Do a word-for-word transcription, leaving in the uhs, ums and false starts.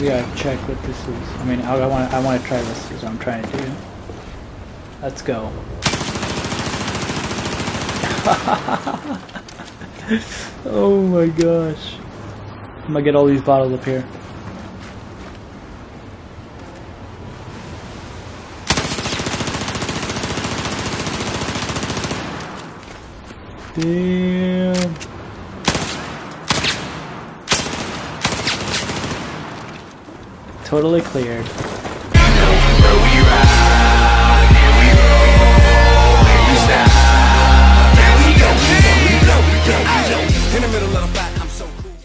We gotta check what this is. I mean, I, I want I want to try this. Is what I'm trying to do. Let's go. Oh my gosh! I'm gonna get all these bottles up here. Damn. Totally cleared.